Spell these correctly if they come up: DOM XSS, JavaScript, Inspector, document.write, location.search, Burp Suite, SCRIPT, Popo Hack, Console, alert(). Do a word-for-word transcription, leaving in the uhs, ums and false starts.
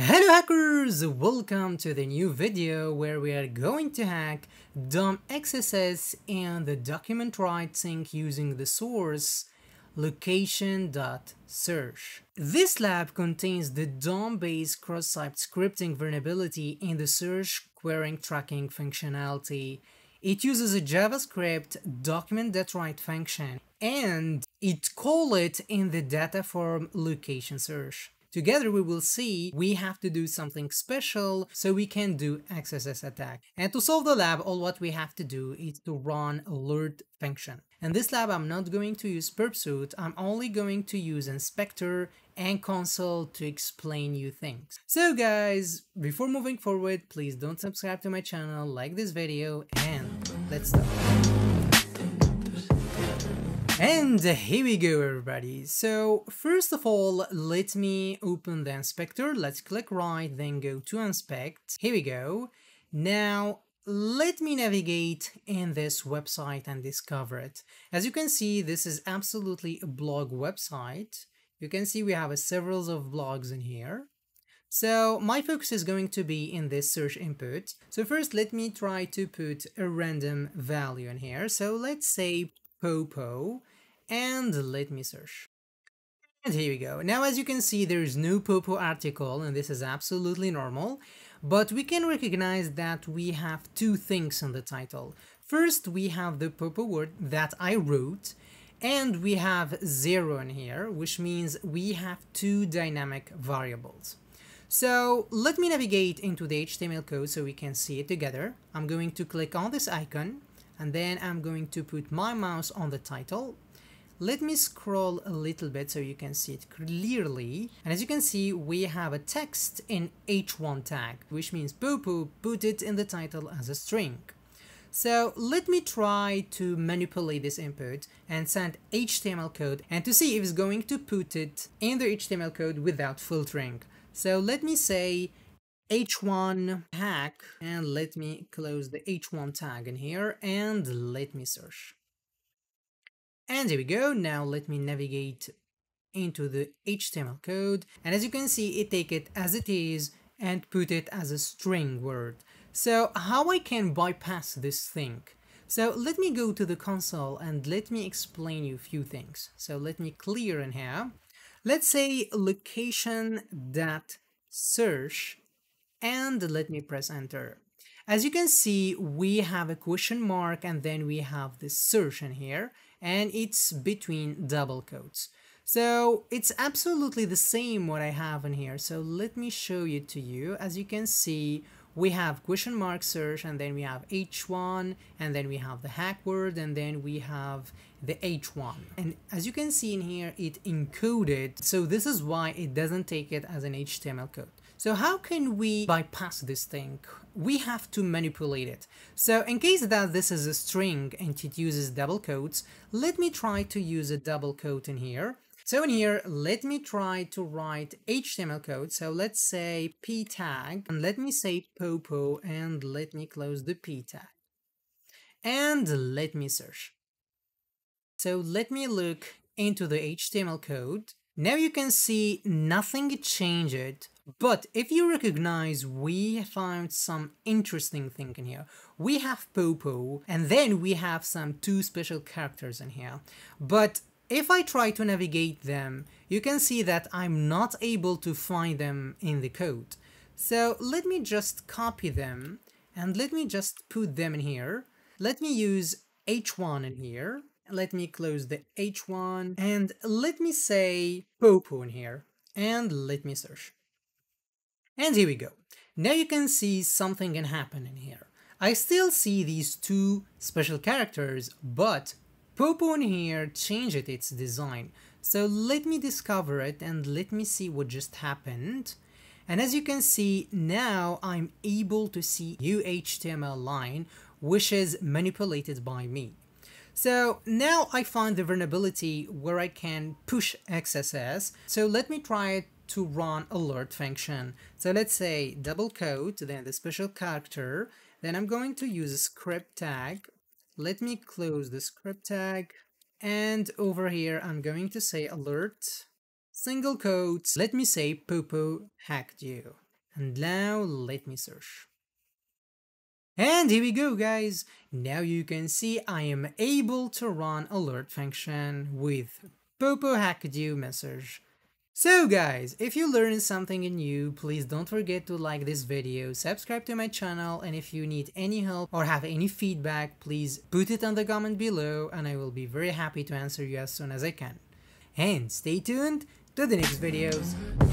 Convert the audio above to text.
Hello hackers! Welcome to the new video where we are going to hack D O M X S S and the document write sync using the source location.search. This lab contains the D O M-based cross-site scripting vulnerability in the search querying tracking functionality. It uses a JavaScript document.write function and it calls it in the data form location search. Together we will see we have to do something special so we can do X S S attack. And to solve the lab, all what we have to do is to run alert function. In this lab I'm not going to use Burp Suite, I'm only going to use Inspector and Console to explain you things. So guys, before moving forward, please don't subscribe to my channel, like this video, and let's start. And here we go everybody. So first of all, let me open the inspector. Let's click right, then go to inspect. Here we go. Now let me navigate in this website and discover it. As you can see, this is absolutely a blog website. You can see we have a several of blogs in here. So my focus is going to be in this search input. So first let me try to put a random value in here. So let's say Popo, and let me search. And here we go. Now as you can see, there is no Popo article, and this is absolutely normal, but we can recognize that we have two things in the title. First, we have the Popo word that I wrote, and we have zero in here, which means we have two dynamic variables. So let me navigate into the H T M L code so we can see it together. I'm going to click on this icon, and then I'm going to put my mouse on the title. Let me scroll a little bit so you can see it clearly. And as you can see, we have a text in H one tag, which means Popo put it in the title as a string. So let me try to manipulate this input and send H T M L code and to see if it's going to put it in the H T M L code without filtering. So let me say H one hack, and let me close the H one tag in here and let me search. And here we go. Now let me navigate into the H T M L code, and as you can see it take it as it is and put it as a string word. So how I can bypass this thing? So let me go to the console and let me explain you a few things. So let me clear in here. Let's say location.search and let me press enter. As you can see, we have a question mark and then we have the search in here, and it's between double quotes. So it's absolutely the same what I have in here. So let me show it to you. As you can see, we have question mark search, and then we have H one, and then we have the hack word, and then we have the H one. And as you can see in here, it encoded. So this is why it doesn't take it as an H T M L code. So how can we bypass this thing? We have to manipulate it. So in case that this is a string and it uses double quotes, let me try to use a double quote in here. So in here, let me try to write H T M L code. So let's say p tag, and let me say Popo, and let me close the p tag. And let me search. So let me look into the H T M L code. Now you can see nothing changed, but if you recognize, we found some interesting thing in here. We have Popo, and then we have some two special characters in here. But if I try to navigate them, you can see that I'm not able to find them in the code. So let me just copy them, and let me just put them in here. Let me use H one in here. Let me close the H one, and let me say Popo in here, and let me search. And here we go. Now you can see something can happen in here. I still see these two special characters, but Popo in here changed its design. So let me discover it and let me see what just happened. And as you can see, now I'm able to see new H T M L line, which is manipulated by me. So now I find the vulnerability where I can push X S S. So let me try to run alert function. So let's say double quote, then the special character, then I'm going to use a script tag. Let me close the script tag. And over here, I'm going to say alert, single quotes. Let me say Popo hacked you. And now let me search. And here we go, guys. Now you can see I am able to run alert function with Popo Hacked You message. So guys, if you learned something new, please don't forget to like this video, subscribe to my channel, and if you need any help or have any feedback, please put it on the comment below and I will be very happy to answer you as soon as I can. And stay tuned to the next videos.